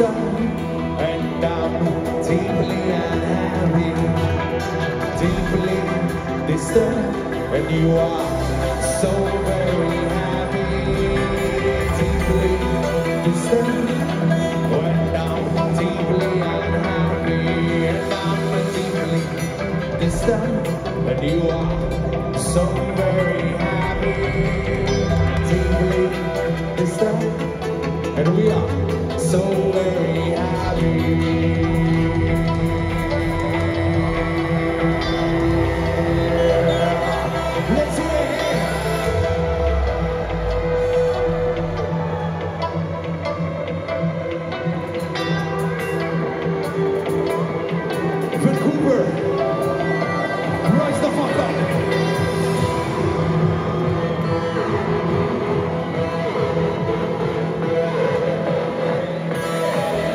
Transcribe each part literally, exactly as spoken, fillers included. stuck, and I'm deeply unhappy, deeply disturbed, and you are so very happy, deeply disturbed, and I'm deeply unhappy, and I'm deeply disturbed, and you are so very happy, deeply disturbed. And we are so very happy. Let's hear it here. Vancouver, rise the fuck up. Thank you.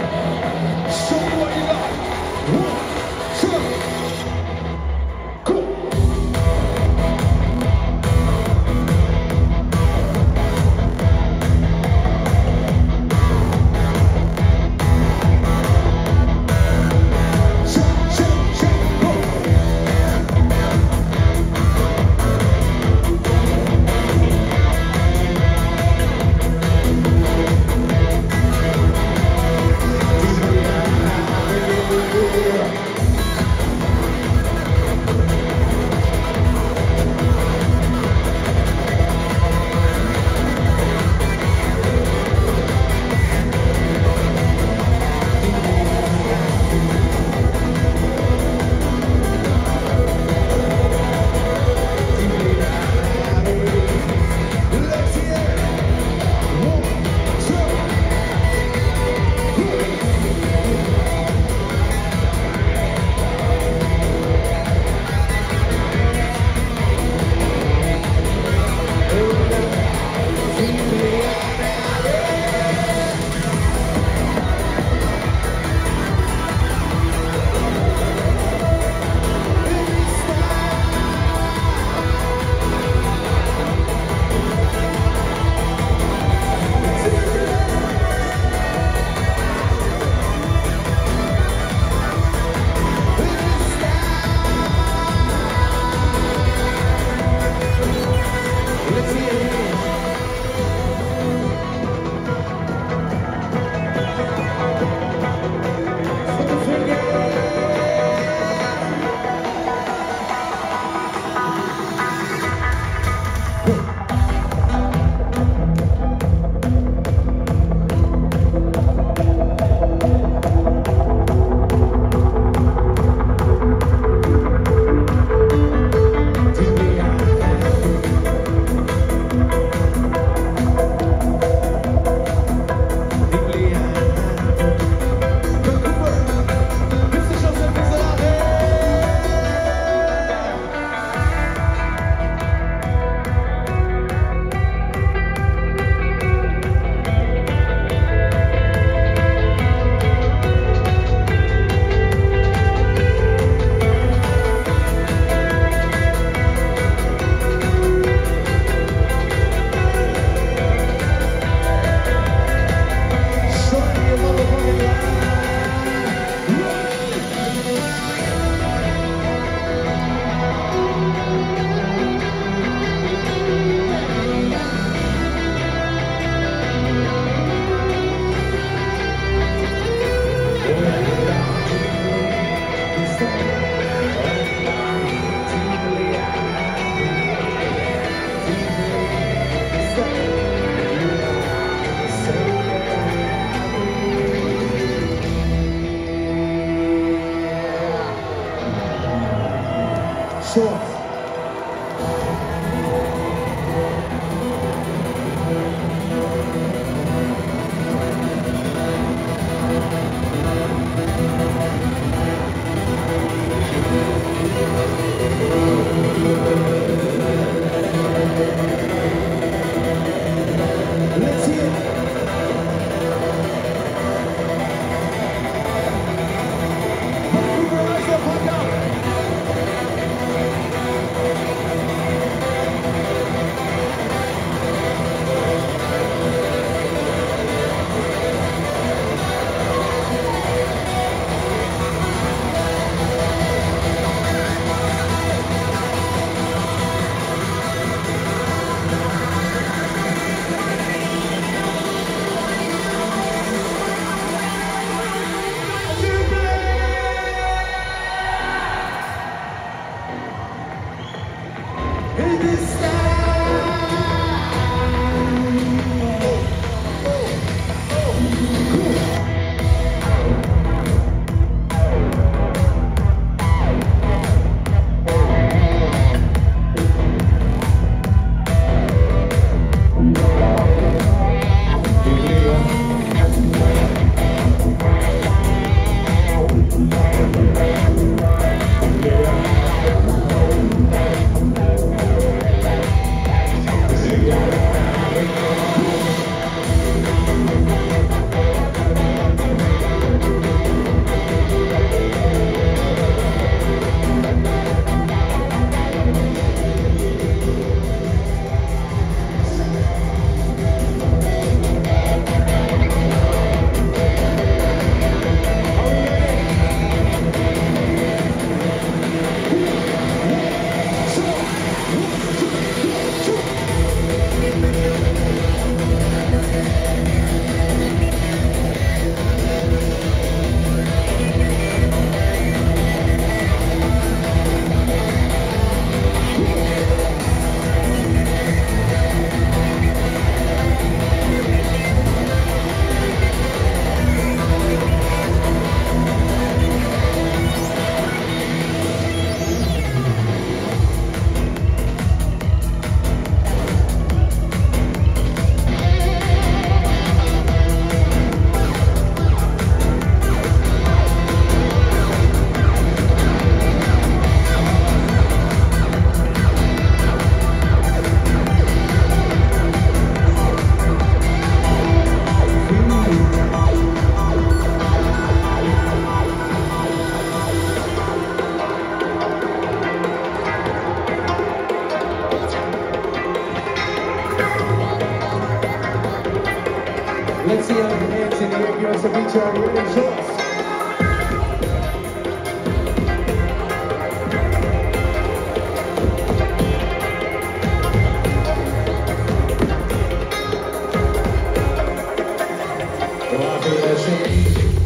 Let's see how it connects and then give us a picture of your results.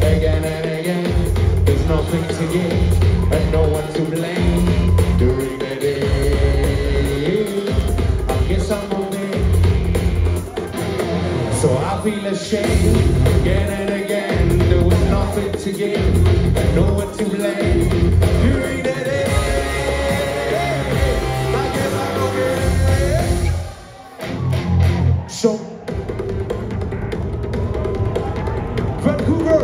Again and again, there's nothing to give and no one to blame. During the day, I guess I'm okay. So I feel ashamed. Again and again, there was nothing to give and no one to blame. During the day, I guess I'm okay. So Vancouver.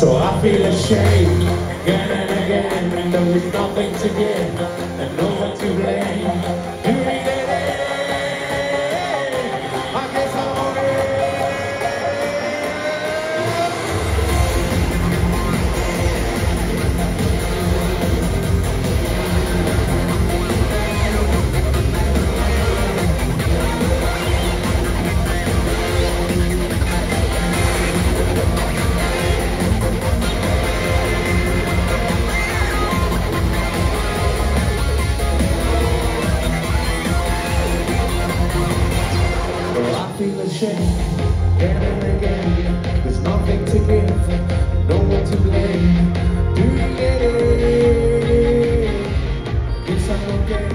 So I feel ashamed again and again, and there was nothing to give and no one to blame. During the day, I guess I'm again and again, there's nothing to give, no one to blame. Do you get it? Yes, I'm okay.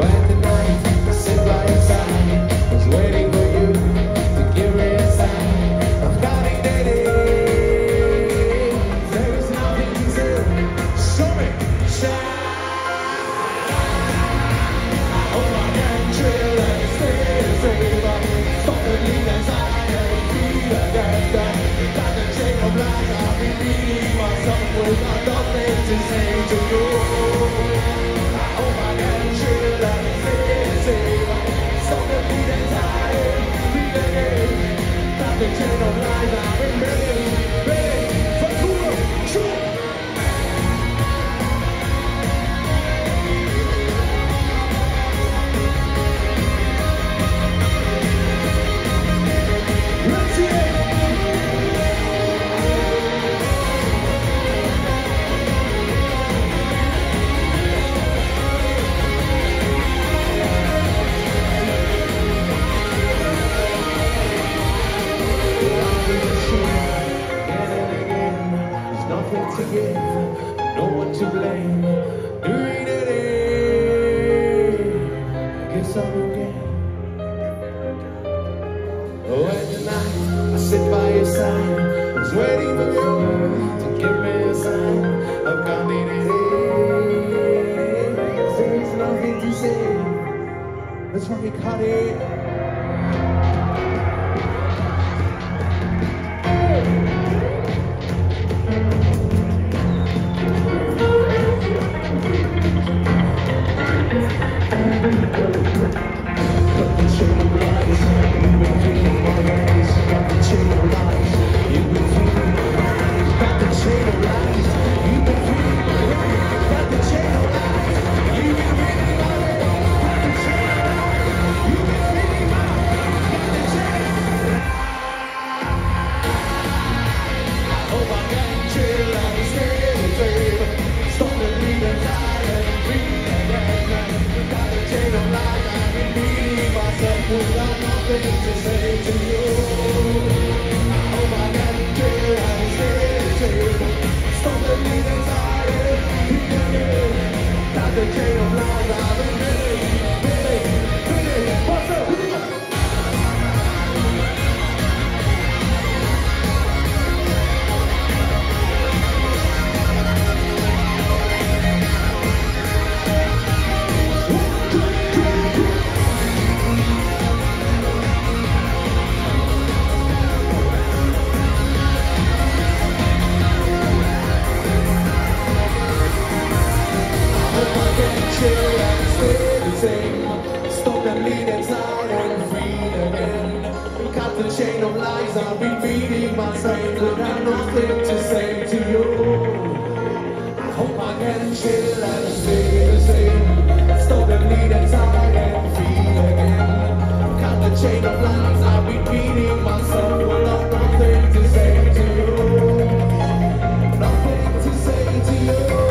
At the night, I sit by your side, I was waiting for you to give me a sign. I'm counting the days, there is nothing to do. Show me, shine. To say to you, I hope I can chill and save. Stop the beat and time, be the game. Not the chain of life, I've been ready, ready for cool, true. Let's hear it. To give, no one to blame. During the day, I guess I'm okay. Oh, at the night, I sit by your side, I was waiting for you to give me a sign. I've got me today, I guess there's nothing to say. That's why we caught it. You've been chain of lies. I've been feeding myself, but I've nothing to say to you. I hope I can chill and stay the same. Stop the need inside and feel again. Cut the chain of lies. I've been feeding myself, but I've nothing to say to you. Nothing to say to you.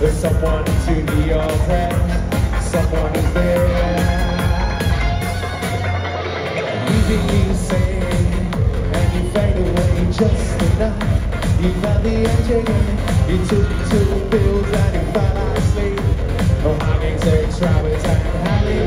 There's someone to be your friend. Someone is there. Leaving you sane, and you fade away just enough. You found the engine, you took to the fields and you fell asleep. Oh, I can take Travis and Halley.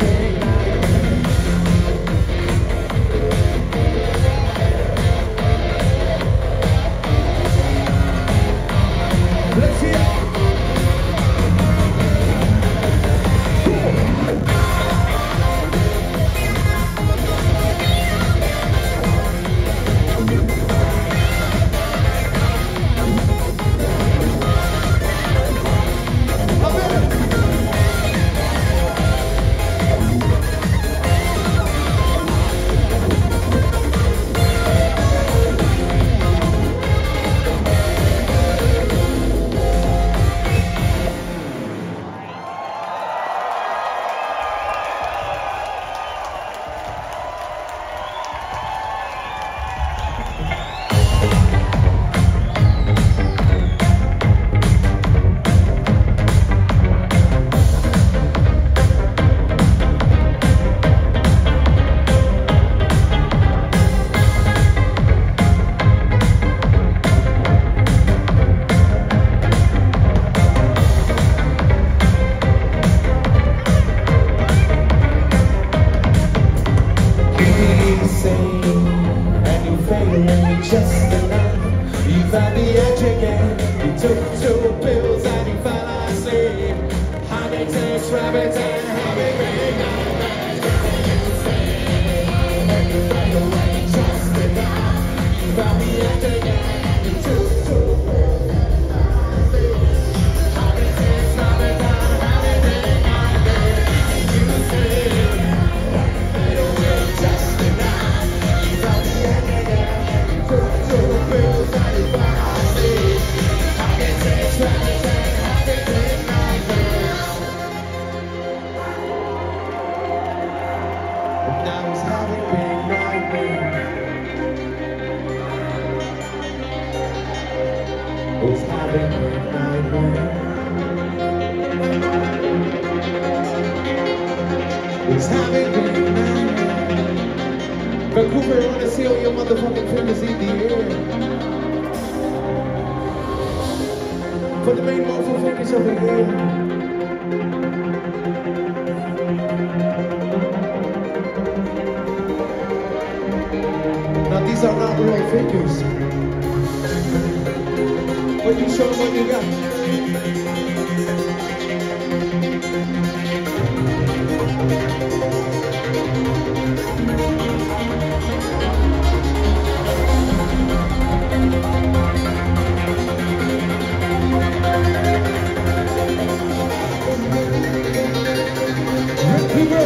Vancouver, I want to see all your motherfucking fingers in the air. For the main motherfucking fingers of the air. Now these are not real fingers, but you show them what you got. Let's go!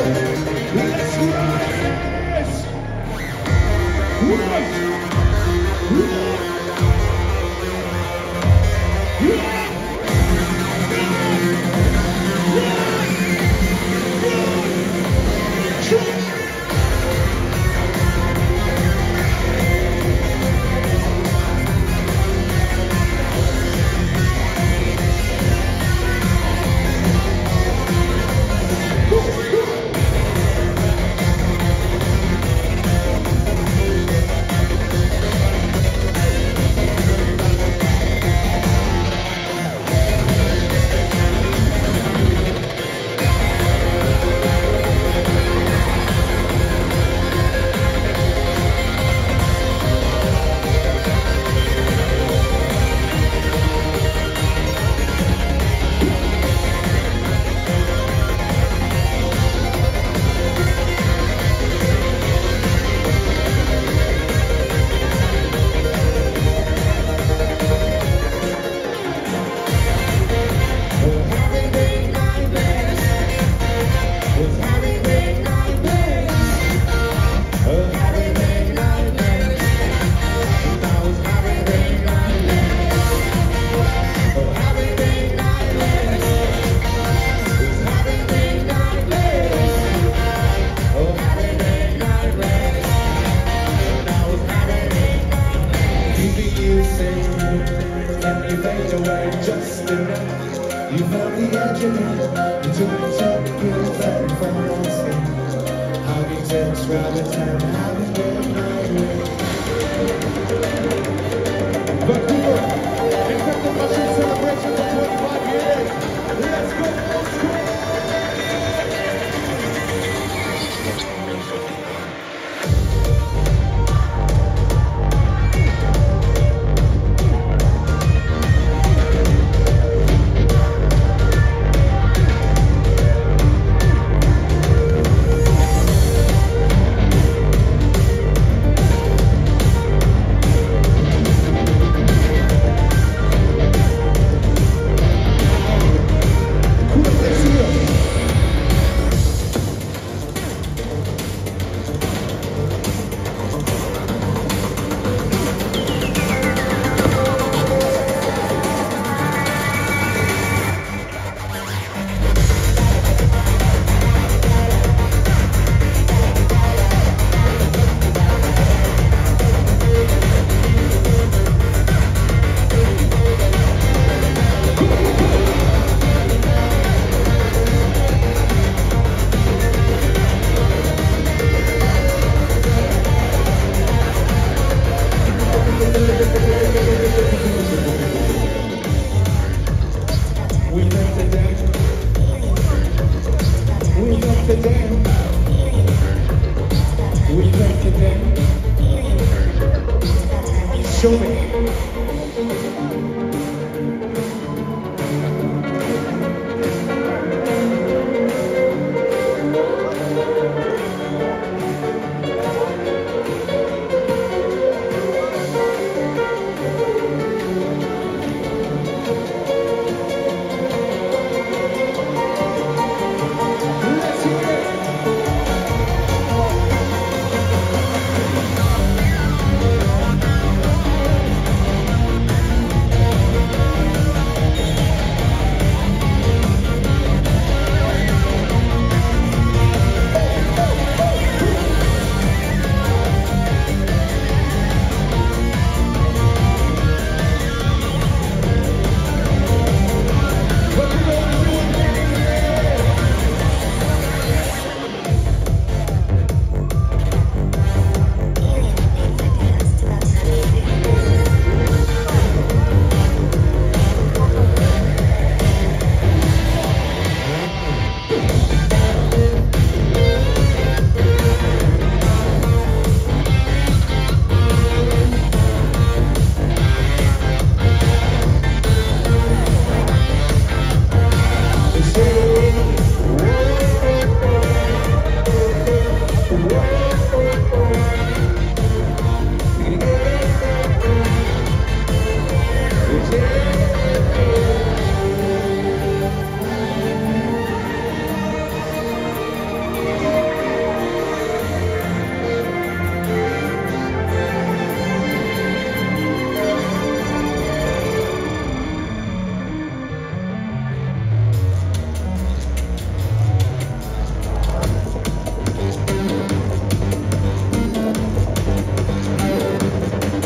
You found the edge of it. You took each other, you back from last night. How do you tell us round the time? How do you get my way? Vancouver, Infected Mushroom celebration for twenty-five years. Let's go, let's go! Show me.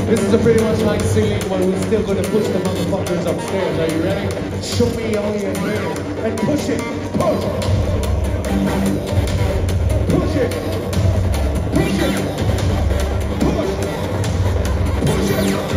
This is a pretty much like singing, but we're still gonna push the motherfuckers upstairs. Are you ready? Show me all your hands and push it, push, push it, push it, push, push it,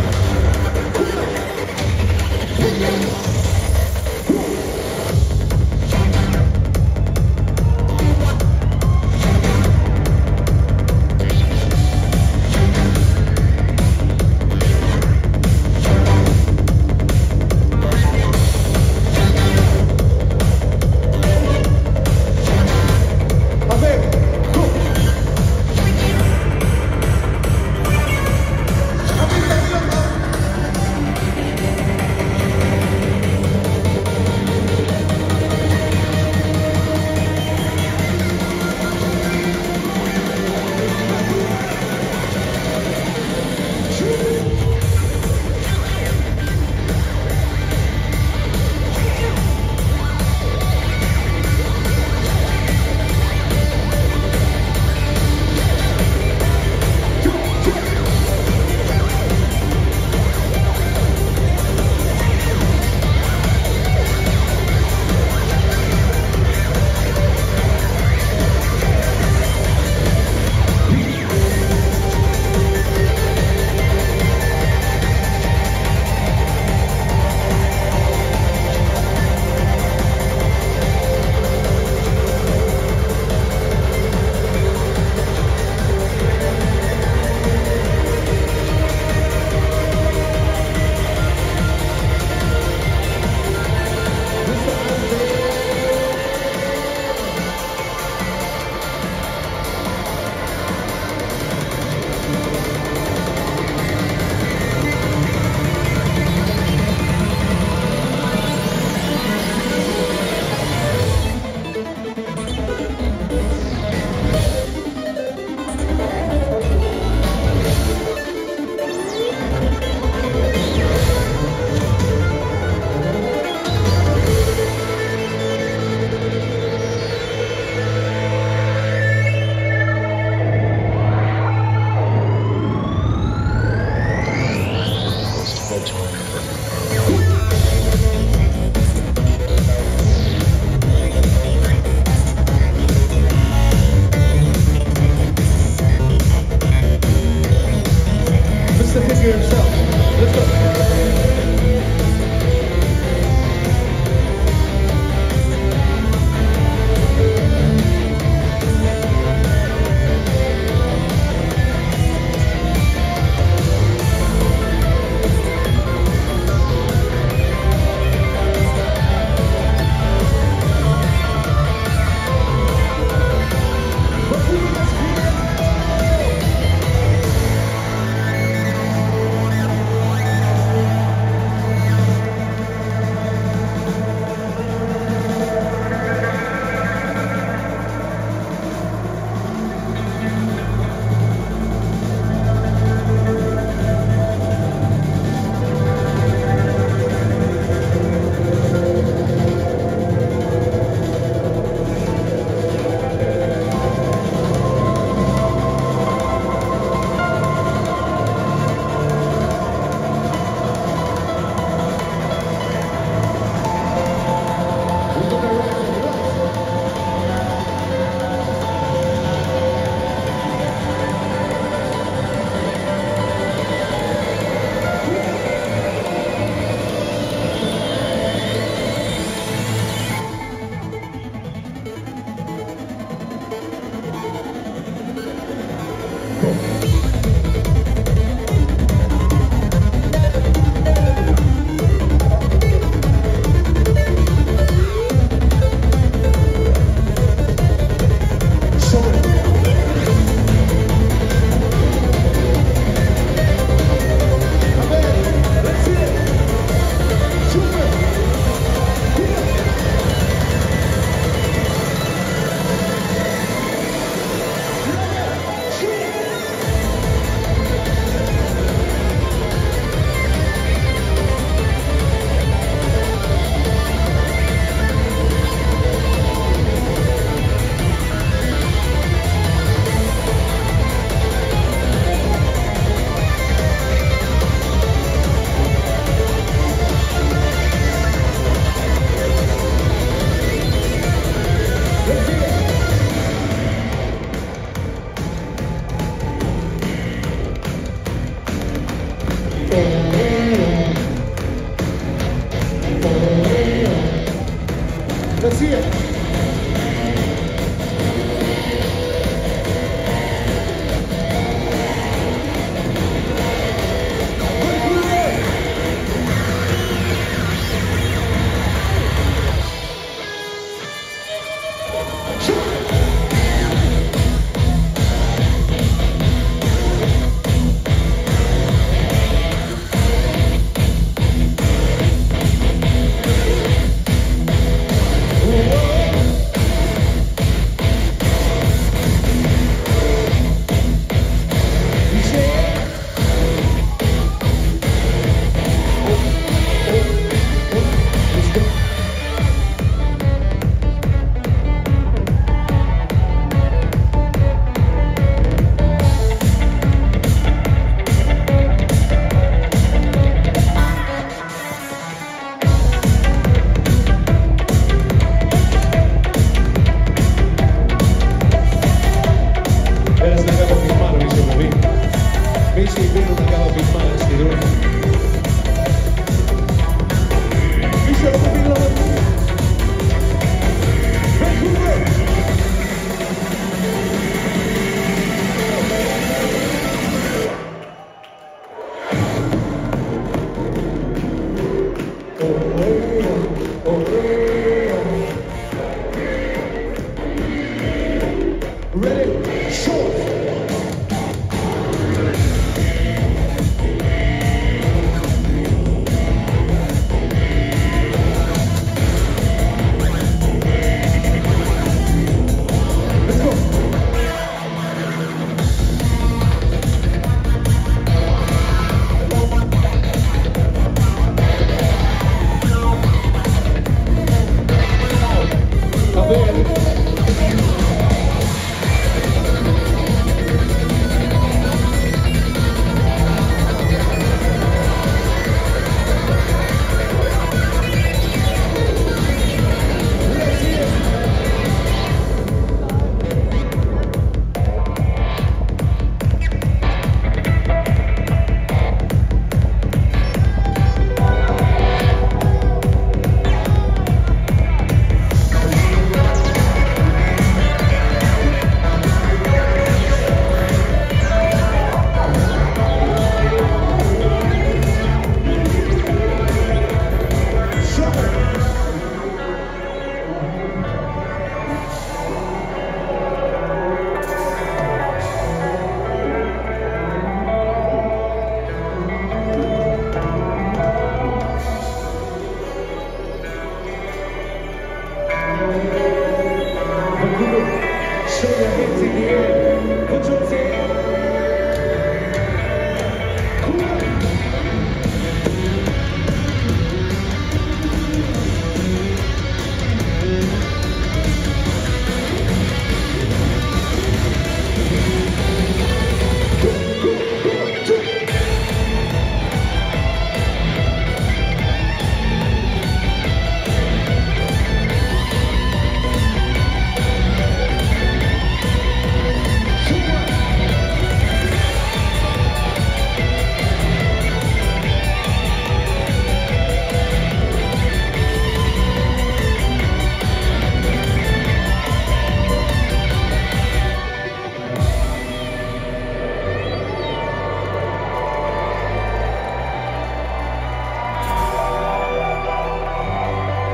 Let's see it.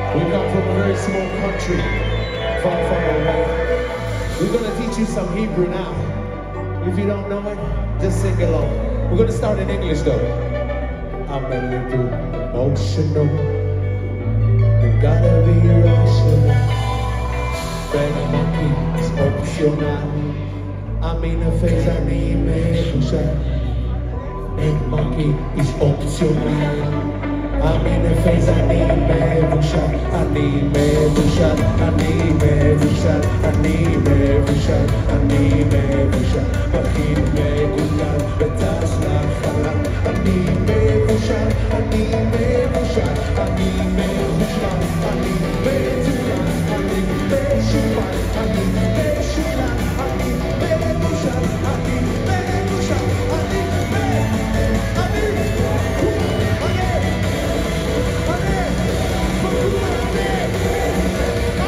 We come from a very small country, far, far away. We're going to teach you some Hebrew now. If you don't know it, just sing along. We're going to start in English though. I'm a little emotional. You gotta be rational. Better monkey, it's optional. I mean a face I need. Big monkey, it's optional. I'm in the face, I need every shot, I need every shot, I need every shot, I need every shot, I need every shot, I need every shot, I need every shot, I need every shot, I need every shot, I need every shot, I need every shot, I need every shot, I need every shot, I need every shot, I need every shot, I need Come on, come on, come on.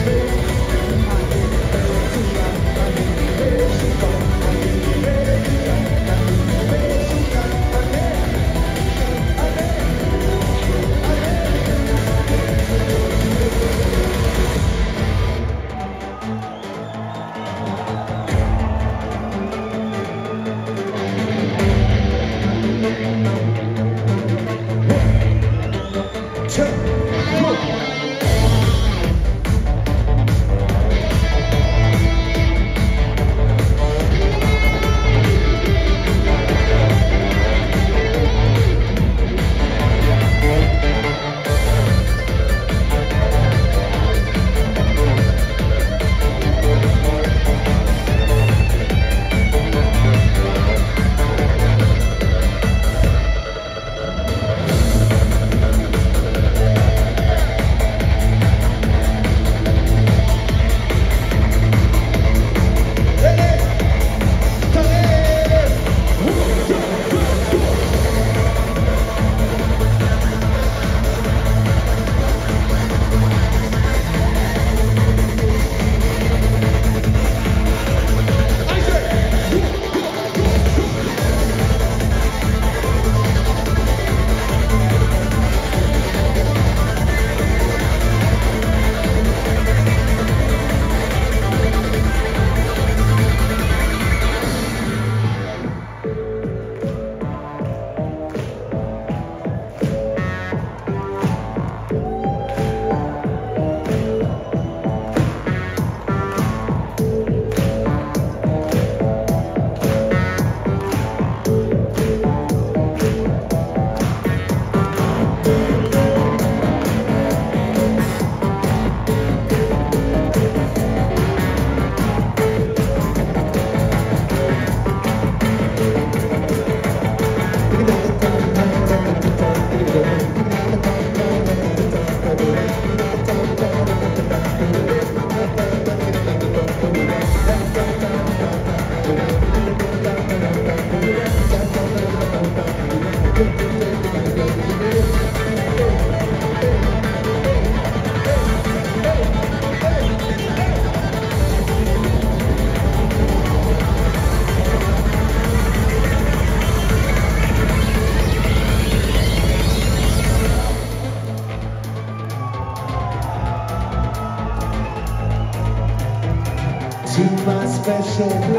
She's my special flame.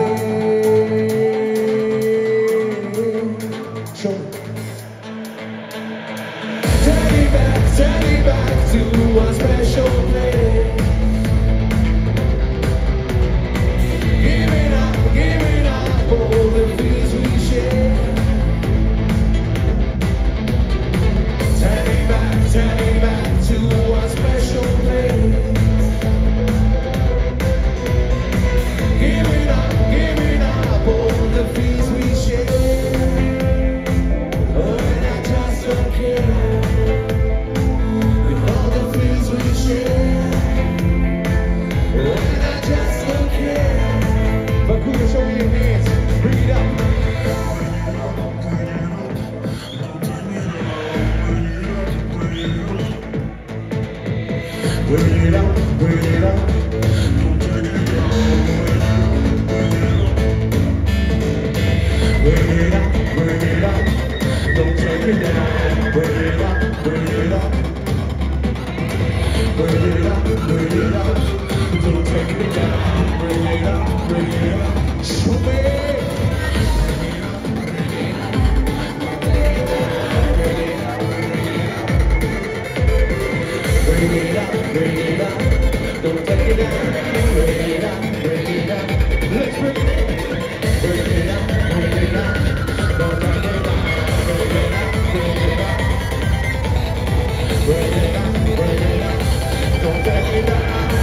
Show me. Take me back, take me back to our special flame. Give it up, give it up, all the things we share. Take me back, take me back to our special flame. Bring it up, bring it up. Don't turn it down. Bring it up, bring it up. Don't turn it down. Bring it up, bring it up. Bring it up, bring it up. Don't turn it down. Bring it up, bring it up. Show me. Bring it up, bring it up, don't take it down. Bring it up, bring it up, let's bring it up. Bring it up, bring it up, don't take it down. Bring it up, bring it up. Bring it up, bring it up, don't take it down.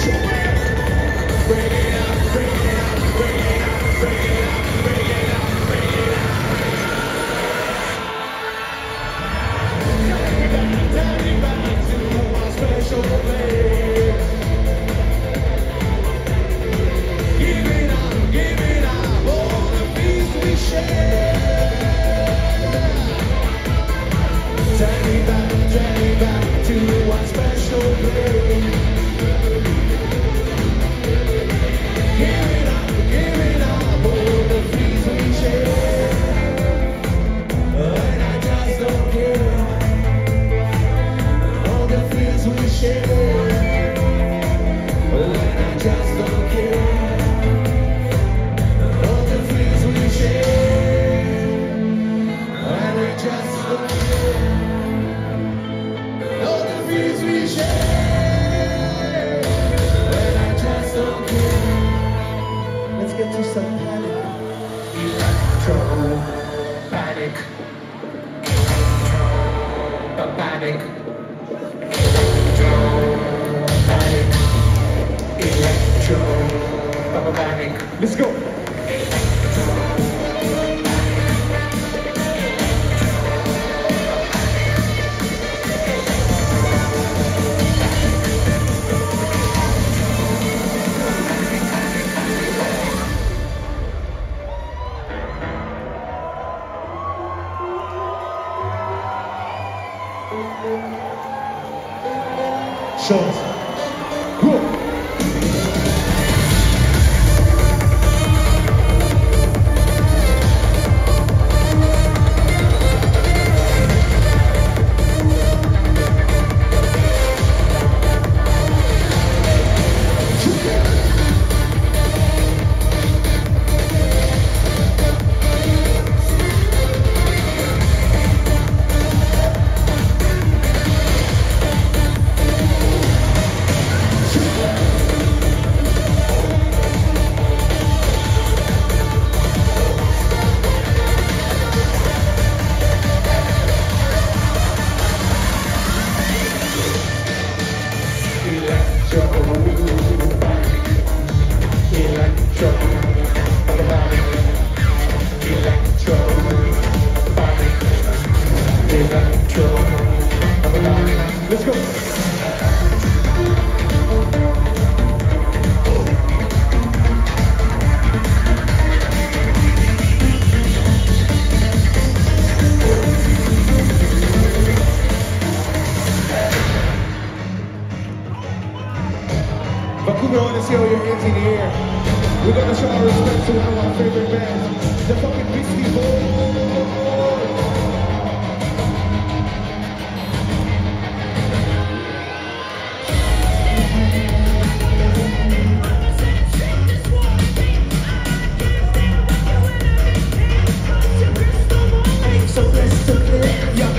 show me. Bring it up, bring it up, bring it up, bring it up, bring it up, bring it up. Take me back to our special place. Give it up, give it up, all the peace we share. Take me back, take me back to our special place. Give it up, give it up, all the peace we share. And I just don't care. We share, oh, and I just don't care. All the things we share, and I just don't care. Electromagnetic, electromagnetic, electromagnetic, electromagnetic. Let's go. Shots. Cool. Let's go. Vancouver, I want to see all your hands in the air. We're going to show our respect to one of our favorite bands, the fucking Beastie Boys. So let's do it, yeah.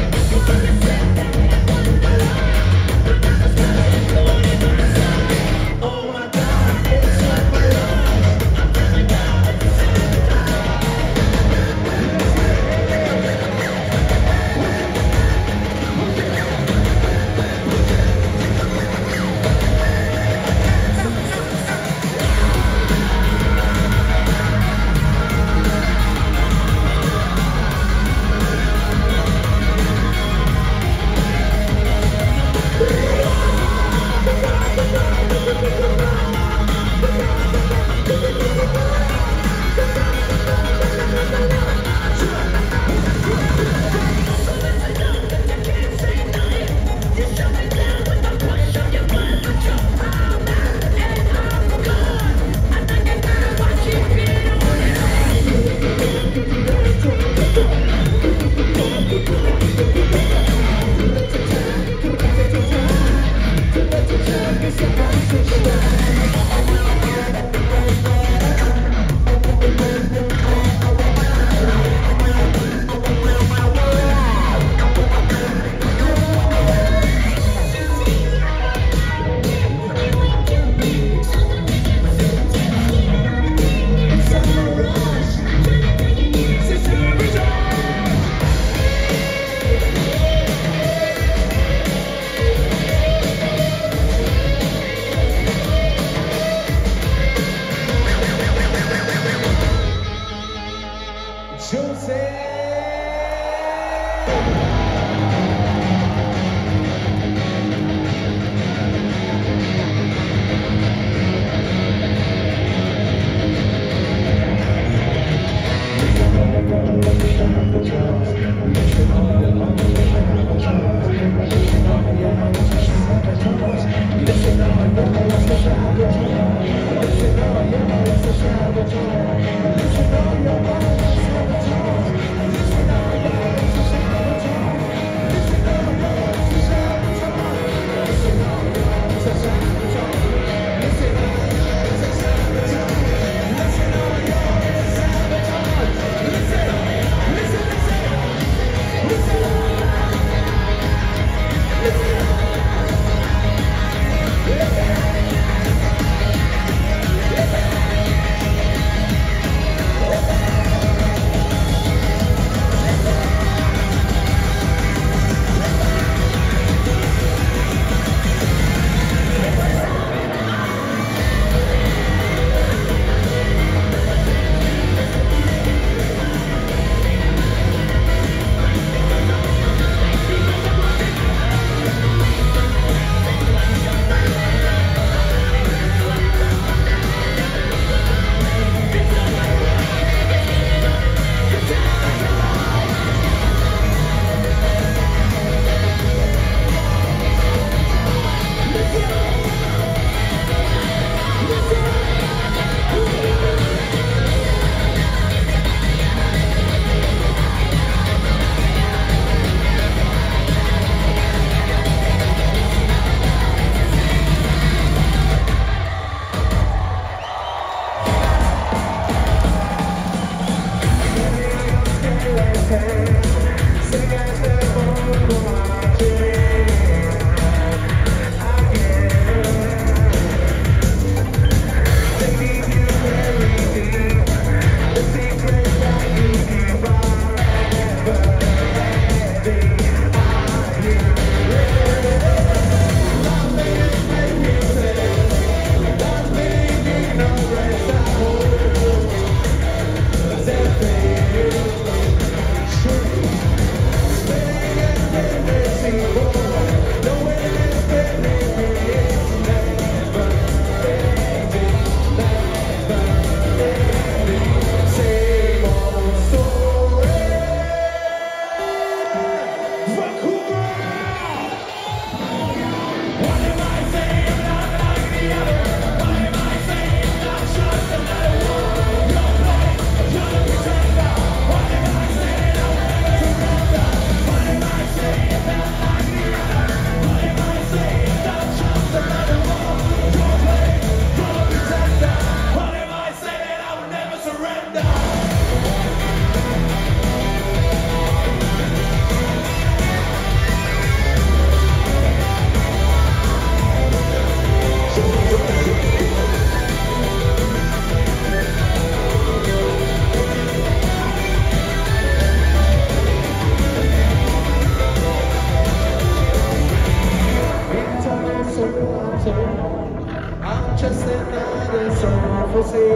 deixas sentar, é só você.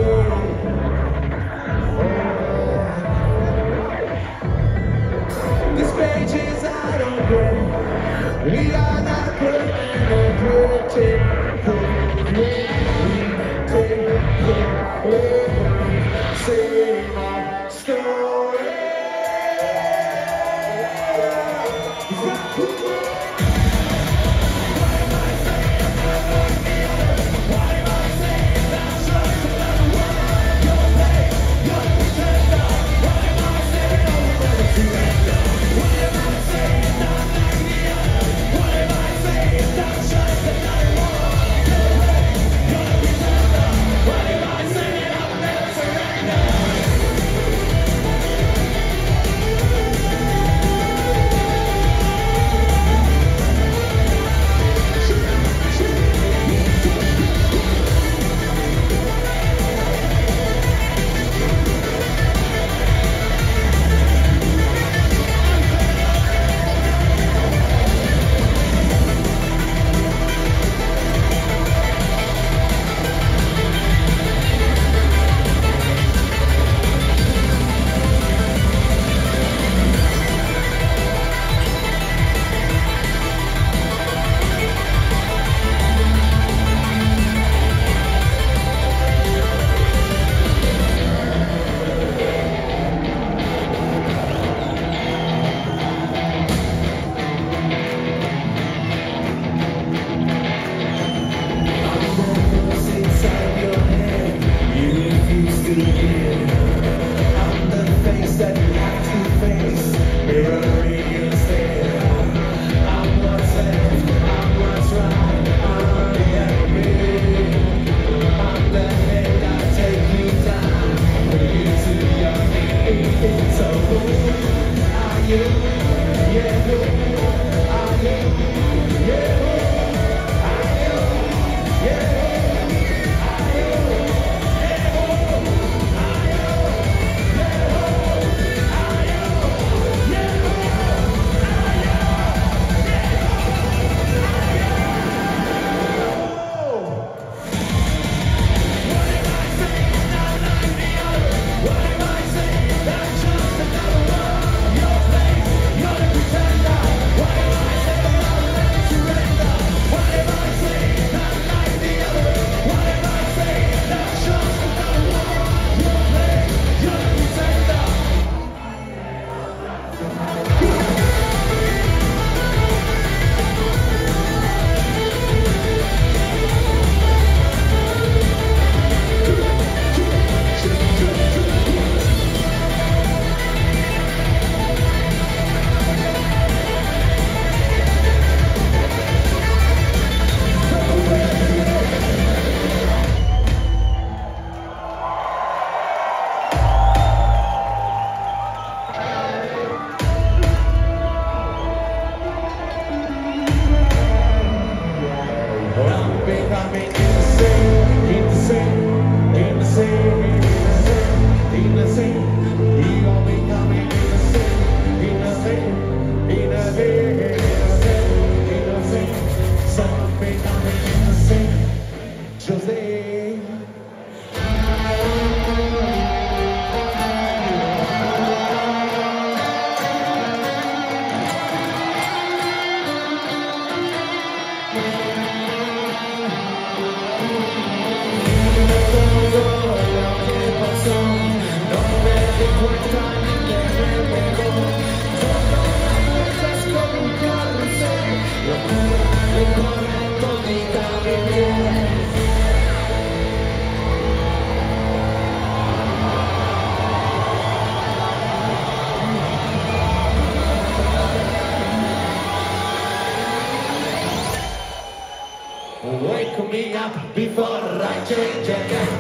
These pages I don't grow. We are not growing and pretty. Say my story. Wake me up before I change again.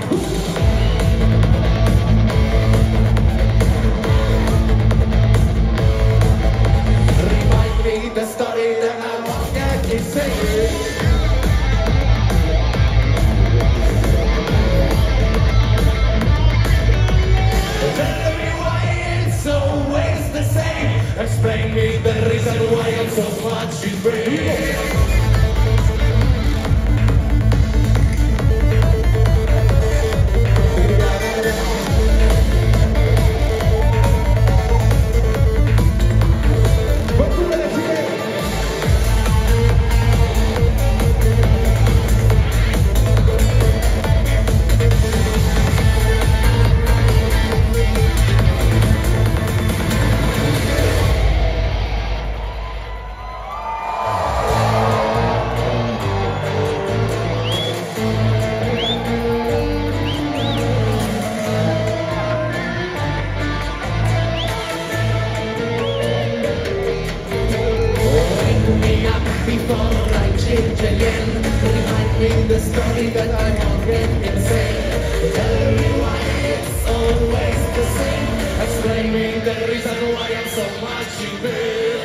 Explain me the reason why I'm so much in pain. page again, reminding the story that I'm already insane. Tell me why it's always the same, explaining the reason why I'm so much in pain.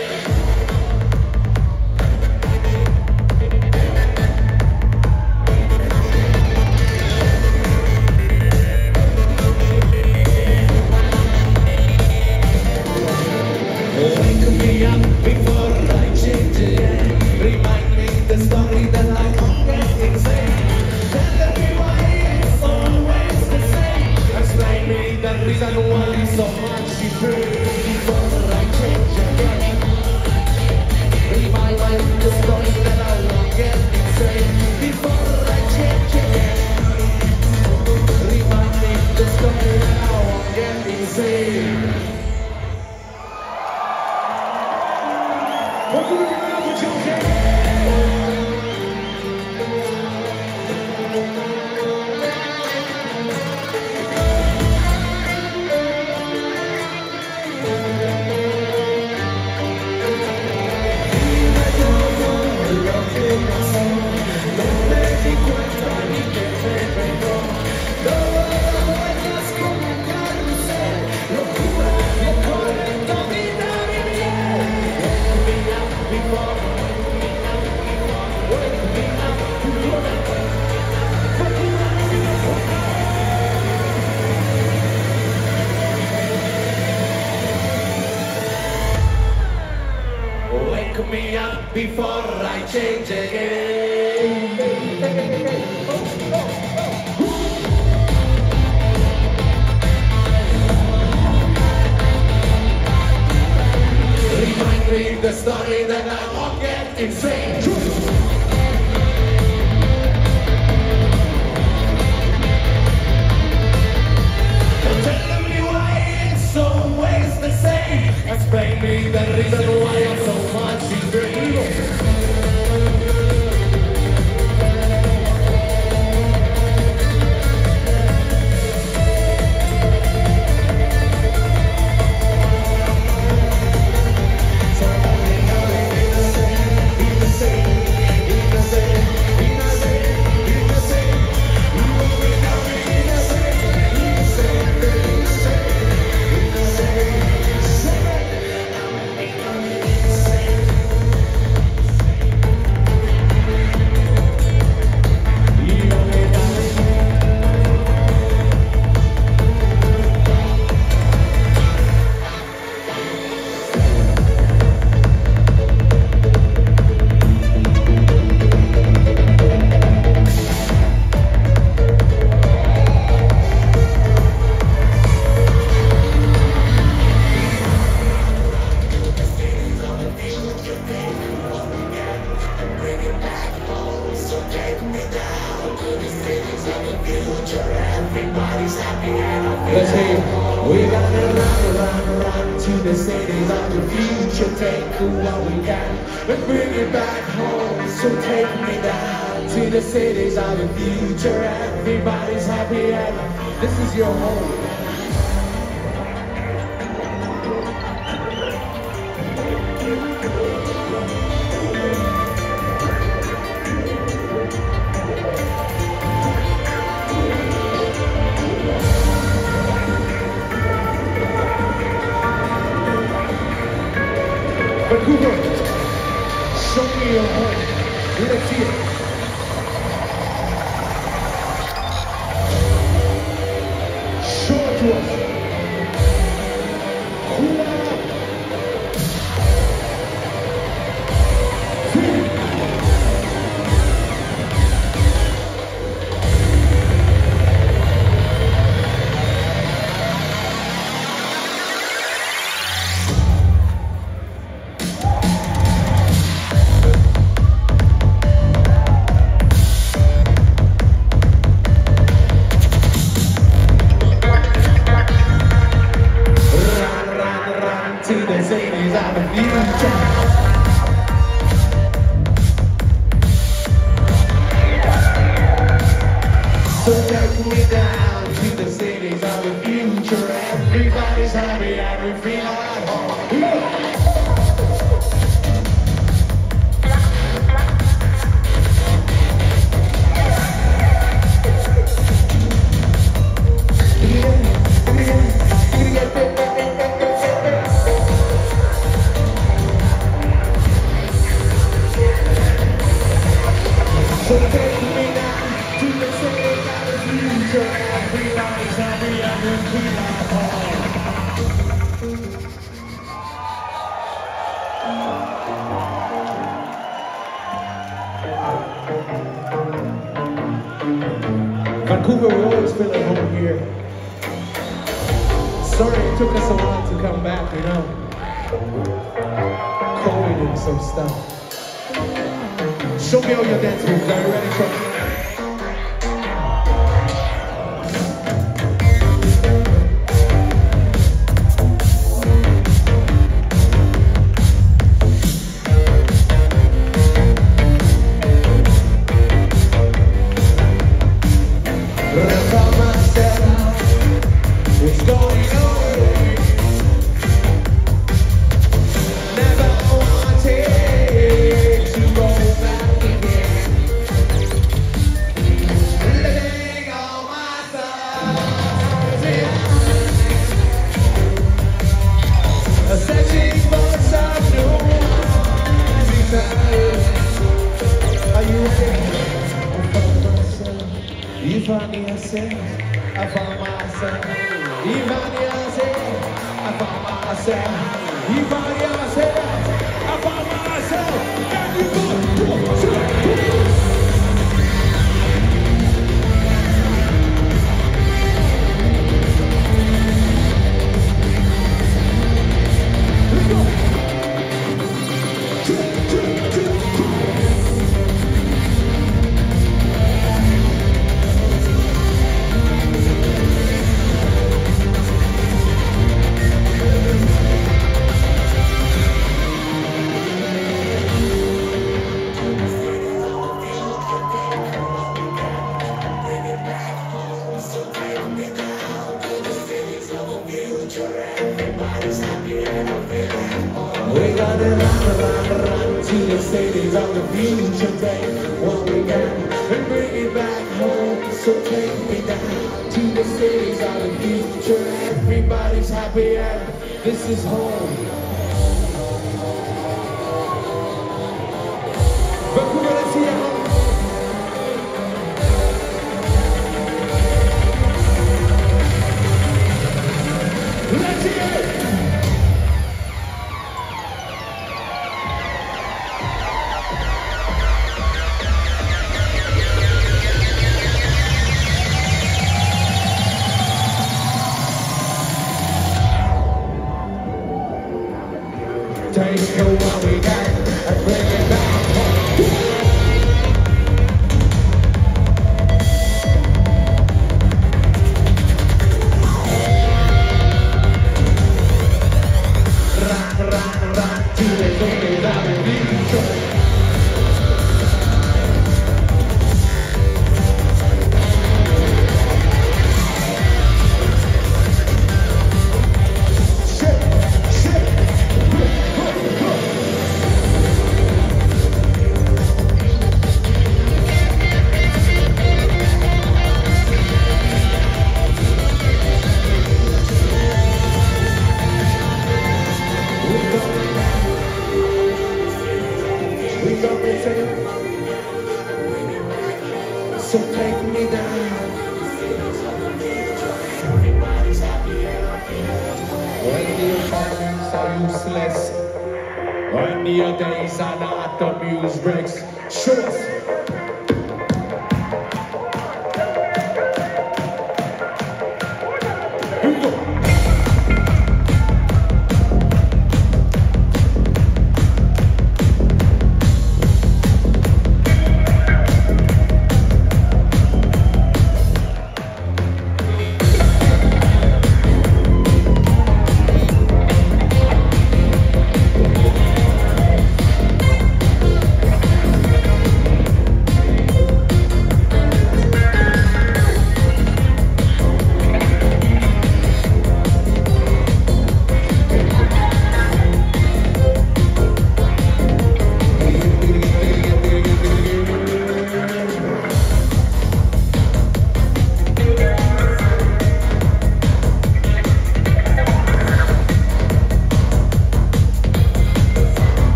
Wake me up before I change again. Hey, hey, hey, hey. Oh, oh. Remind me the story that I won't get insane. Don't tell me why it's always the same. Explain me the reason why I'm so much in Vancouver, show me your home. We don't see it. Show it to us. Who are you? Feel it. So take me now to the same kind of future. Every life, every other people are born. Vancouver, we always feel at home here. Sorry it took us a while to come back, you know. COVID and some stuff. Show me all your dance moves. Are you ready for me?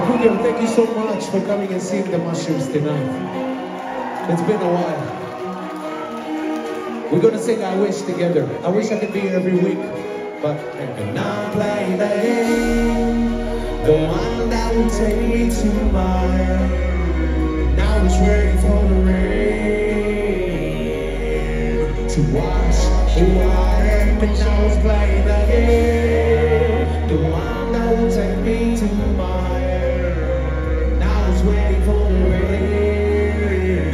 Vancouver, thank you so much for coming and seeing the mushrooms tonight. It's been a while. We're gonna sing I Wish together. I wish I could be here every week, but and I'll play the game, the one that will take me to mine. Now it's waiting for the rain to wash away, but now it's playing the game, the one that will take me to mine. Now it's waiting for the rain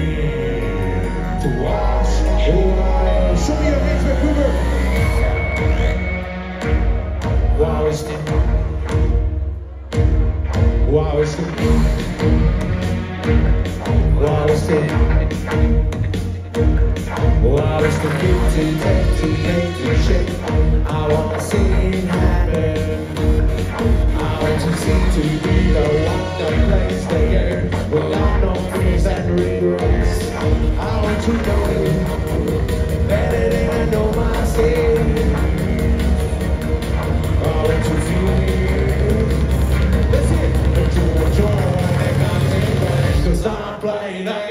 to wash away. Show me your hands, Vancouver. Wow, it's Wow, it's good. Wow, it's good. Wow, it's good. To take, to make you shake. I want to see it happen. I want to see to be the one that plays the game without no fears and regrets. I want to know it better than I know myself. I want to feel it. That's it. But you enjoy when I'm in place, 'cause I'm playing the game,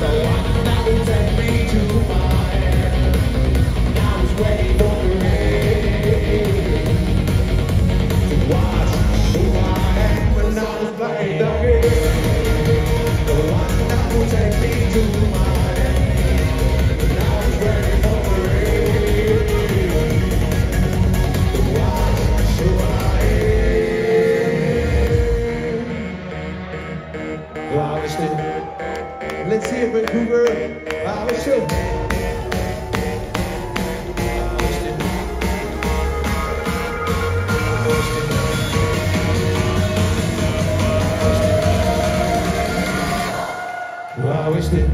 the one that will take me to fire. Now it's waiting for the rain to wash away, but now it's playing the game, the one that will take me to fire. Now it's waiting for the rain to wash away. Let's see it, Vancouver. I wish you. I wish that.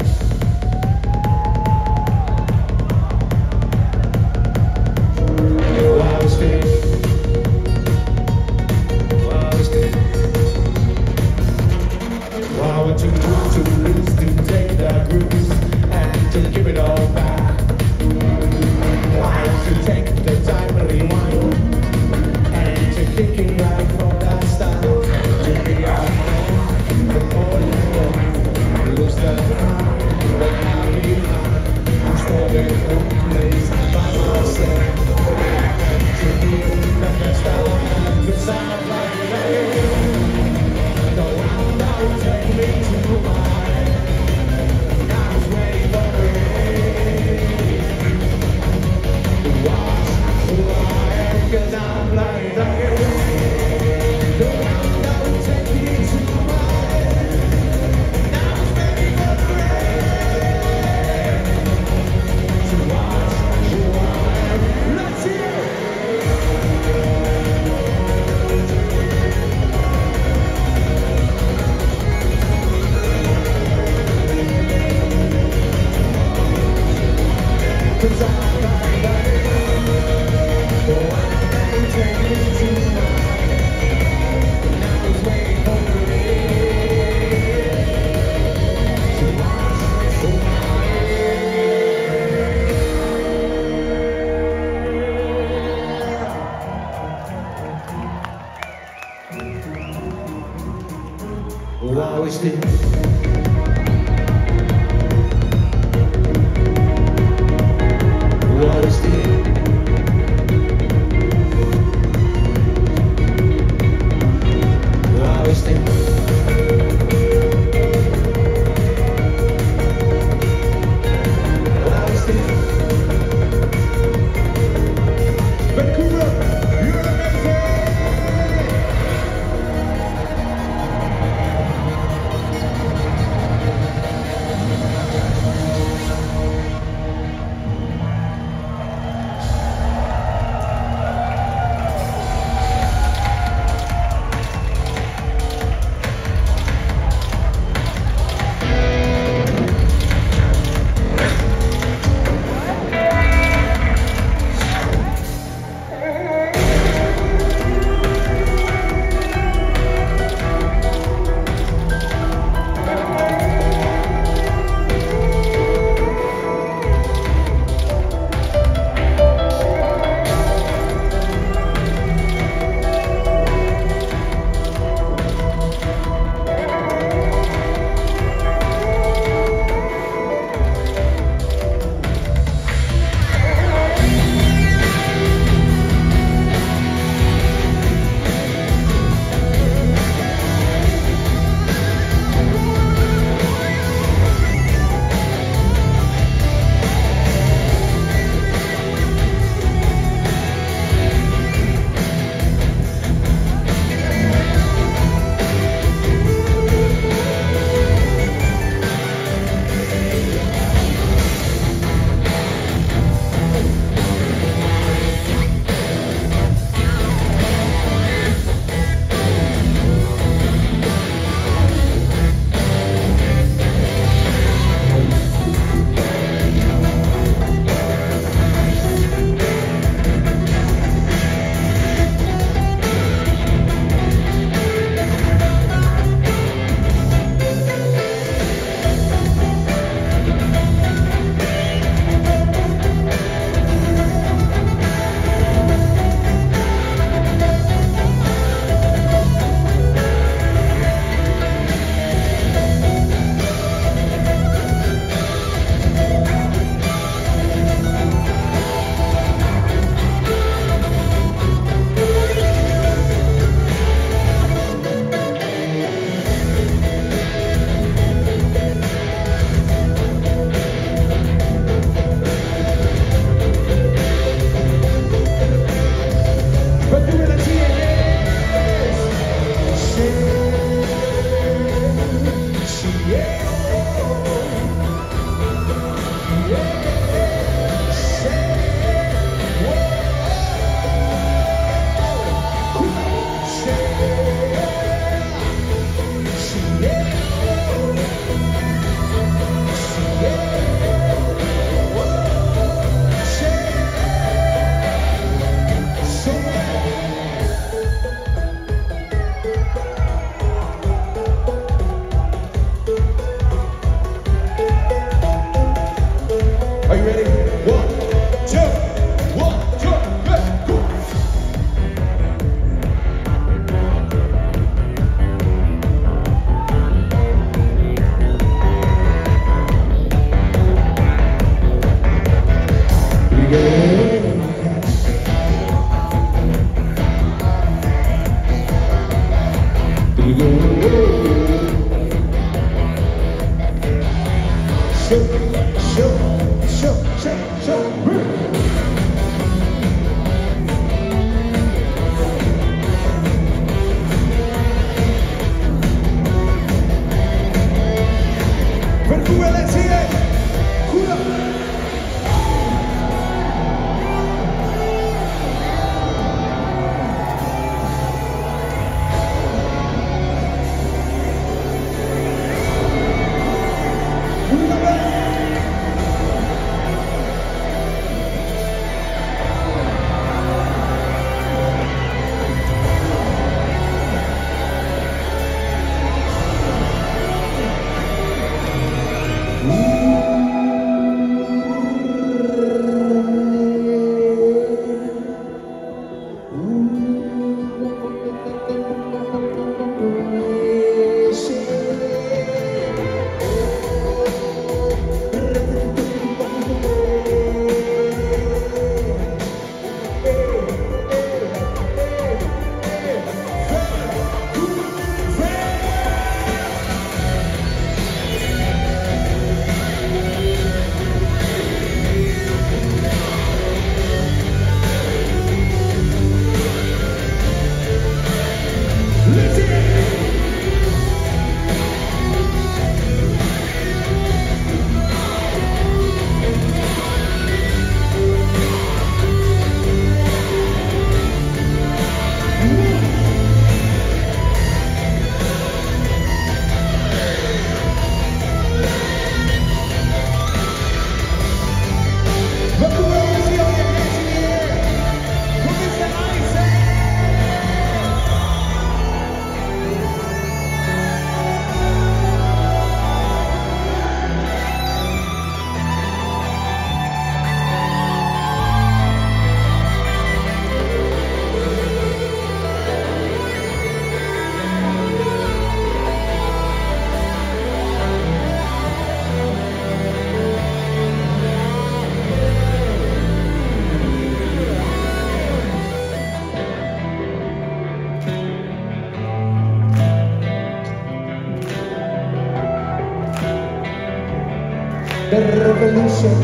The revolution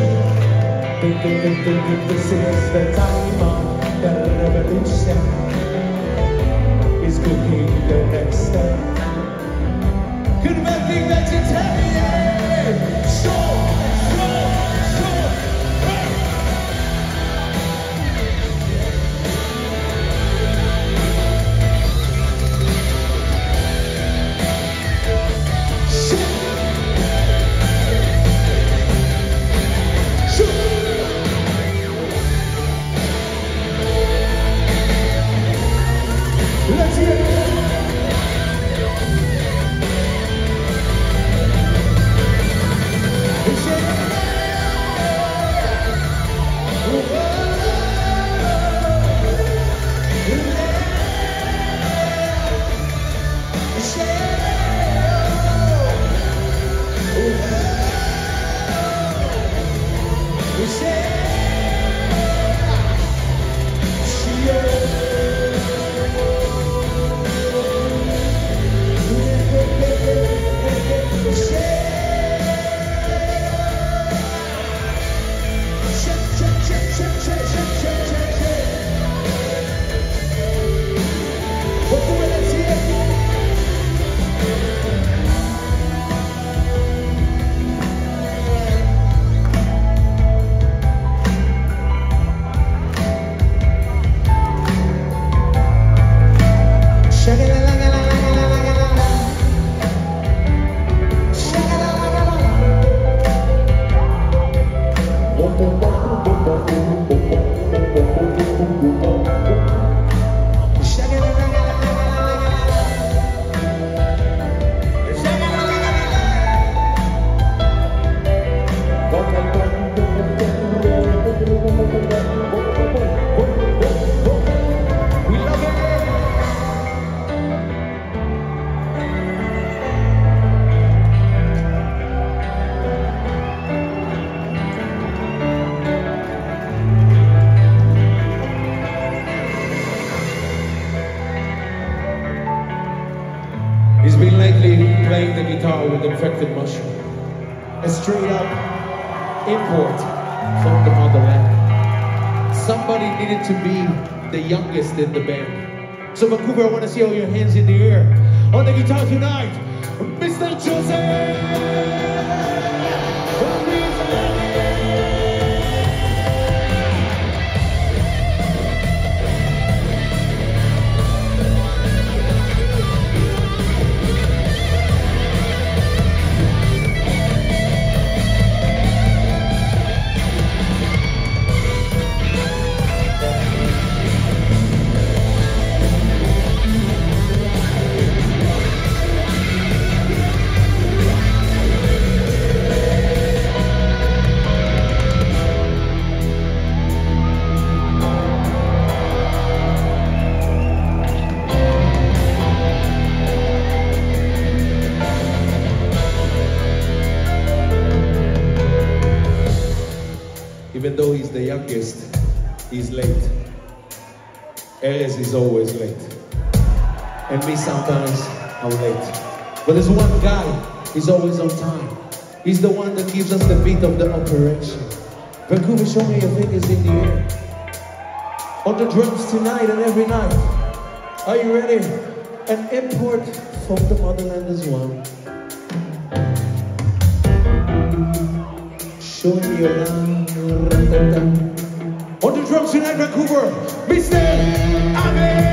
this is the time of the revolution is booking the next step. Converting vegetarian, sure, sure, sure, let's hear it. He's been lately playing the guitar with Infected Mushroom, a straight-up import from the motherland. Somebody needed to be the youngest in the band. So Vancouver, I want to see all your hands in the air. On the guitar tonight, Mister Joseph! Even though he's the youngest, he's late. Ares is always late. And me sometimes, I'm late. But there's one guy, he's always on time. He's the one that gives us the beat of the operation. Vancouver, show me your fingers in the air. On the drums tonight and every night. Are you ready? An import from the motherland as well. Show me your love. On the drums tonight, Vancouver, Mister Amen!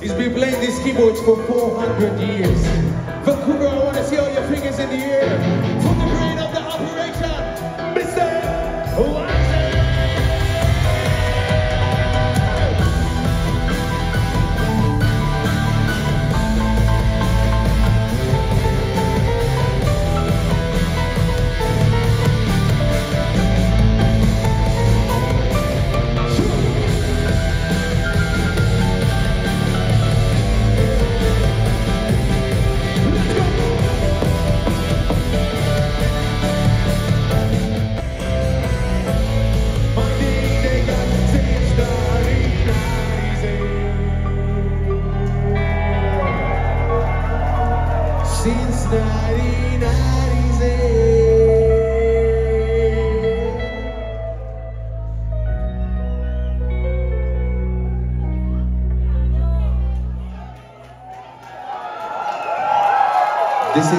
He's been playing these keyboards for four hundred years. Vancouver, I want to see all your fingers. hands in the air for the brain of the operation, Mister since nineteen ninety-eight. This is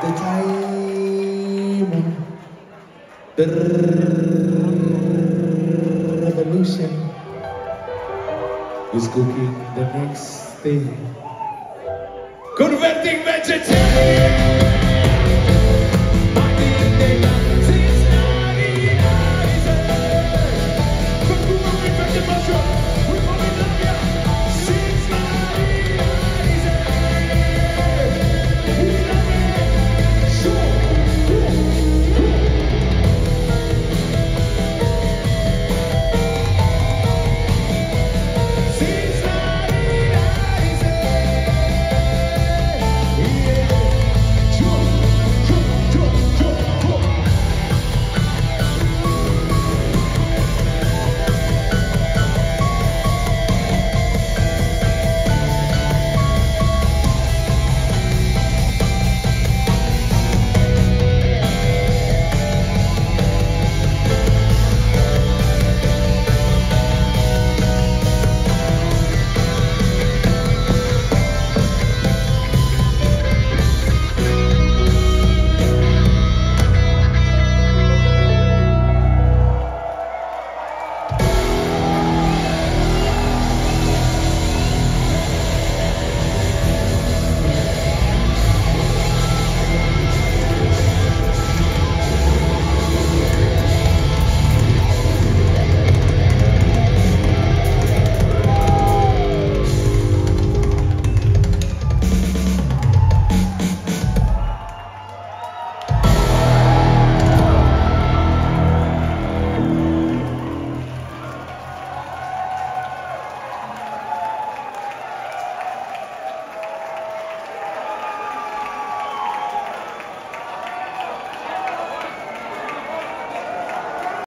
the time, the revolution is cooking the next thing. Converting vegetarian.